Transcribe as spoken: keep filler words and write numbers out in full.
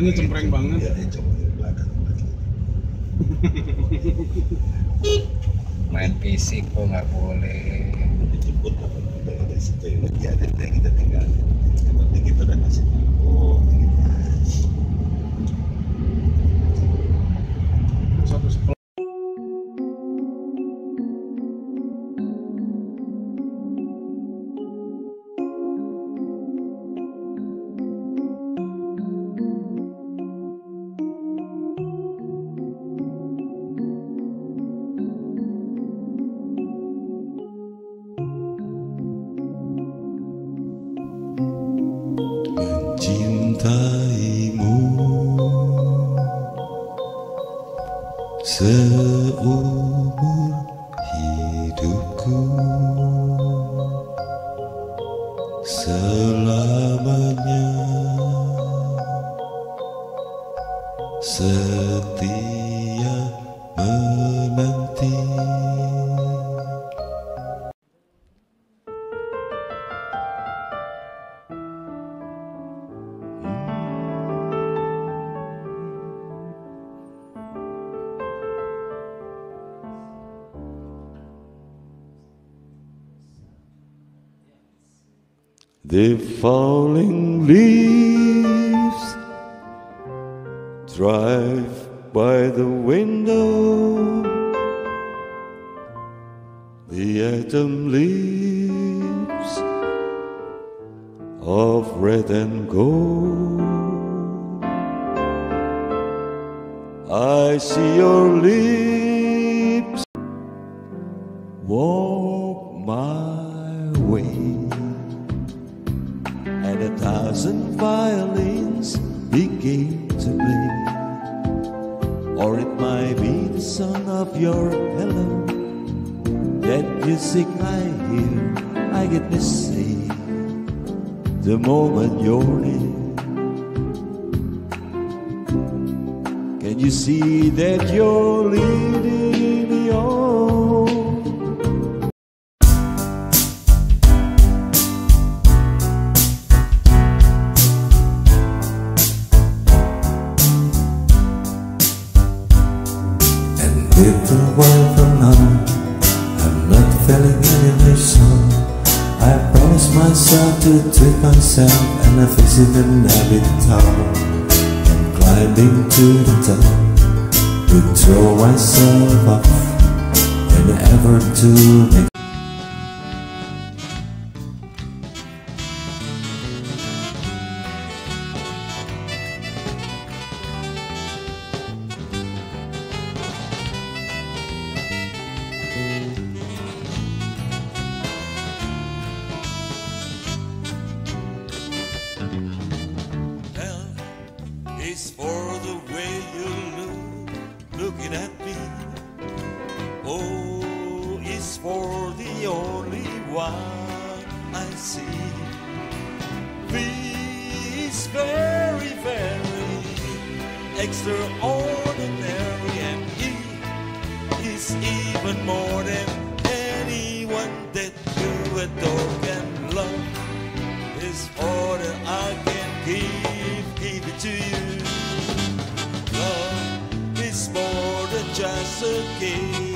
Suaranya cempreng banget. Ya, coba di belakang lagi. Main fisik kok nggak boleh. Dijemput apa kita ada situ ya, ada kita tinggal. Penting kita udah kasih tahu. Satu seumur hidupku, selamanya, setia menanti. The falling leaves drive by the window. The autumn leaves of red and gold. I see your lips walk my way. And a thousand violins begin to play. Or it might be the song of your hello. That music I hear, I get misty the moment you're near. Can you see that you're leading me on? Different world from none. I'm not failing in every song. I promise myself to treat myself, and I fix it and I be tall. I'm climbing to the top to throw myself up and ever to make. It's for the way you look, looking at me. Oh, it's for the only one I see. V is very, very extraordinary, and E is even more than anyone that you adore and love. It's all that I can give, give it to you. Just a game.